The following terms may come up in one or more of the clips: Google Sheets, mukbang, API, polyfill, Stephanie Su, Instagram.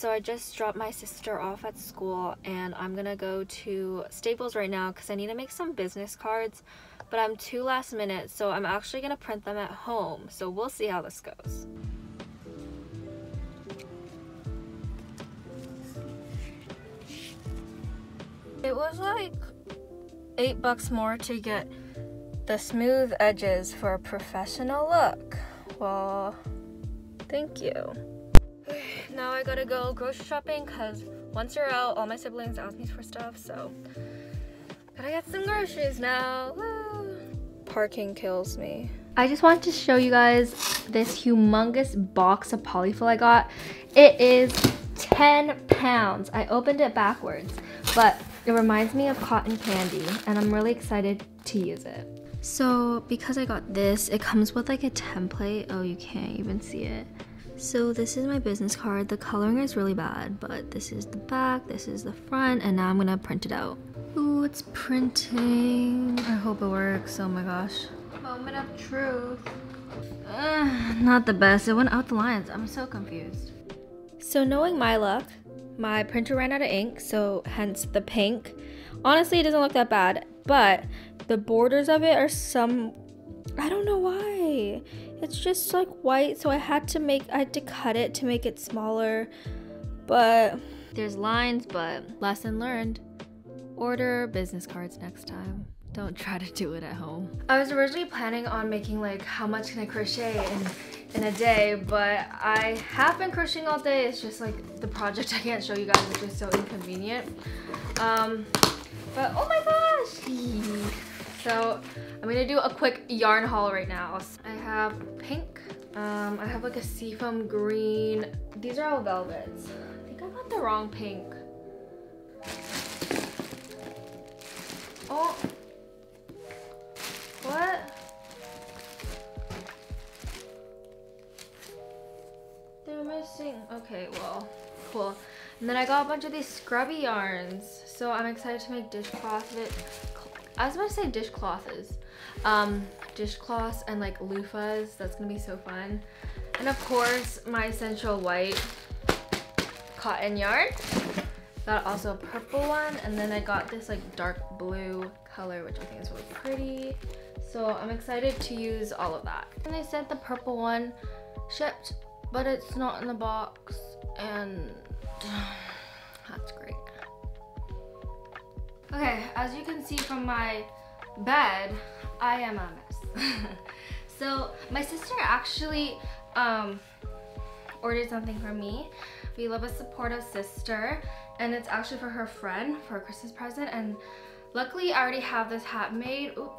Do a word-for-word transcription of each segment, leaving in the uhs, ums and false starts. so I just dropped my sister off at school and I'm gonna go to Staples right now because I need to make some business cards, but I'm too last minute, so I'm actually gonna print them at home, so we'll see how this goes. It was like eight bucks more to get the smooth edges for a professional look. Well, thank you. Now I gotta go grocery shopping because once you're out, all my siblings ask me for stuff, so gotta get some groceries now. Woo. Parking kills me. I just wanted to show you guys this humongous box of polyfill I got. It is ten pounds. I opened it backwards, but it reminds me of cotton candy and I'm really excited to use it. So because I got this, it comes with like a template. Oh, you can't even see it. So this is my business card. The coloring is really bad, but this is the back, this is the front, and now I'm gonna print it out. Ooh, it's printing. I hope it works. Oh my gosh. Moment of truth. Uh, not the best. It went out the lines. I'm so confused. So knowing my luck, my printer ran out of ink, so hence the pink. Honestly, it doesn't look that bad, but the borders of it are some, I don't know why. It's just like white, so I had to make, I had to cut it to make it smaller. But there's lines, but lesson learned. Order business cards next time. Don't try to do it at home. I was originally planning on making like, how much can I crochet and in a day, but I have been crocheting all day. It's just like the project I can't show you guys, which is so inconvenient. Um, but oh my gosh! So I'm gonna do a quick yarn haul right now. I have pink, um, I have like a seafoam green. These are all velvets. I think I got the wrong pink. Oh, what? Missing. Okay, well, cool. And then I got a bunch of these scrubby yarns, so I'm excited to make dishcloth. I was about to say dishcloths, um, dishcloths and like loofahs. That's gonna be so fun. And of course, my essential white cotton yarn. Got also a purple one, and then I got this like dark blue color, which I think is really pretty. So I'm excited to use all of that. And they sent the purple one shipped, but it's not in the box, and that's great. Okay, as you can see from my bed, I am a mess. So my sister actually um, ordered something from me. We love a supportive sister, and it's actually for her friend for a Christmas present, and luckily I already have this hat made. Ooh.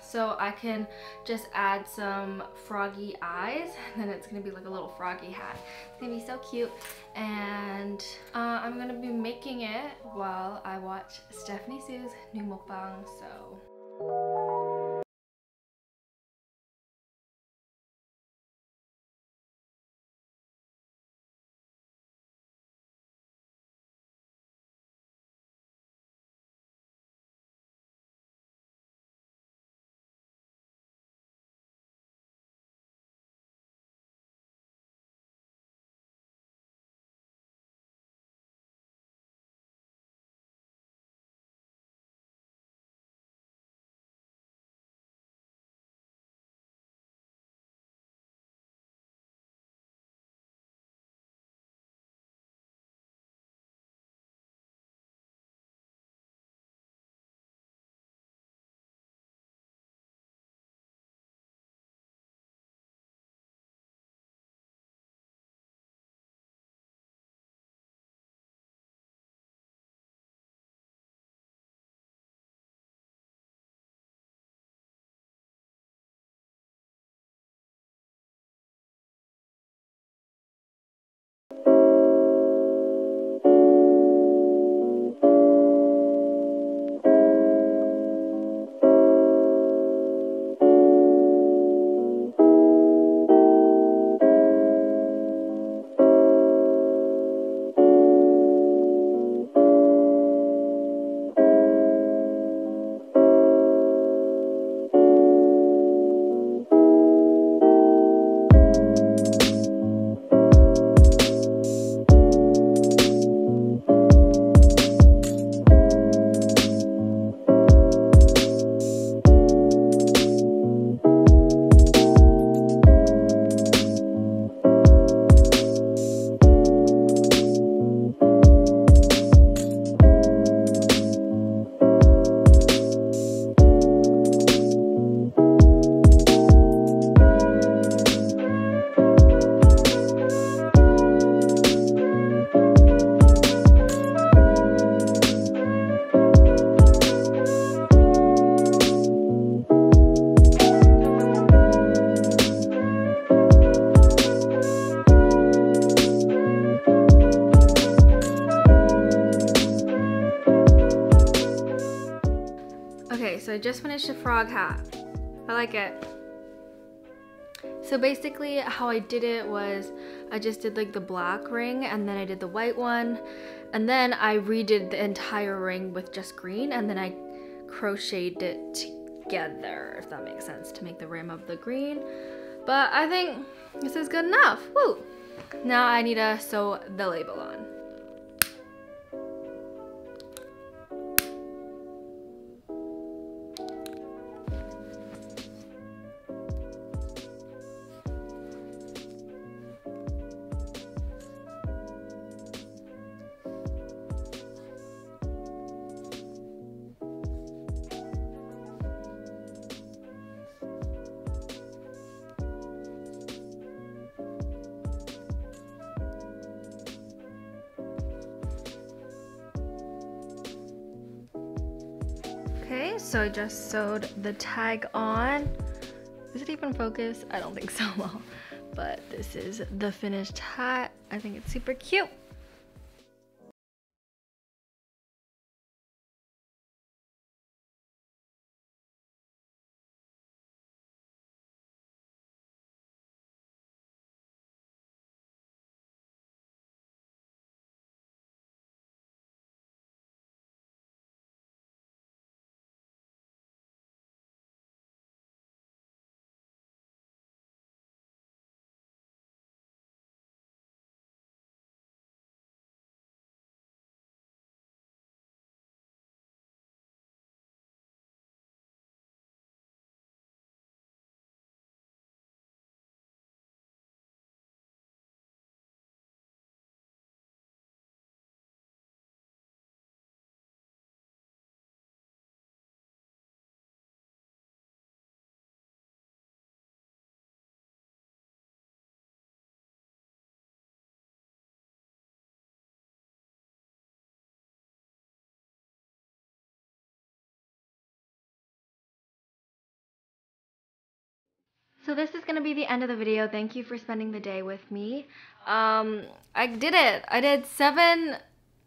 So I can just add some froggy eyes, and then it's gonna be like a little froggy hat. It's gonna be so cute, and uh, I'm gonna be making it while I watch Stephanie Su's new mukbang, so. so I just finished a frog hat. I like it. So basically how I did it was I just did like the black ring and then I did the white one and then I redid the entire ring with just green and then I crocheted it together, if that makes sense, to make the rim of the green. But I think this is good enough. Woo! Now I need to sew the label on. Okay, so I just sewed the tag on. Is it even focused? I don't think so, well, but this is the finished hat. I think it's super cute. So this is going to be the end of the video. Thank you for spending the day with me. Um, I did it. I did seven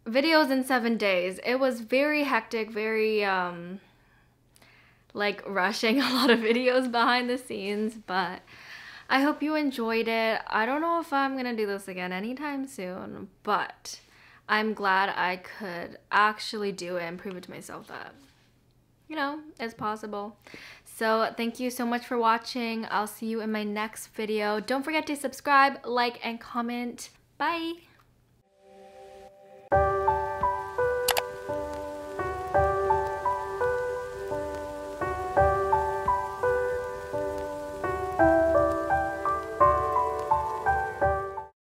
videos in seven days. It was very hectic, very um, like rushing a lot of videos behind the scenes, but I hope you enjoyed it. I don't know if I'm going to do this again anytime soon, but I'm glad I could actually do it and prove it to myself that, you know, it's possible. So thank you so much for watching. I'll see you in my next video. Don't forget to subscribe, like, and comment. Bye!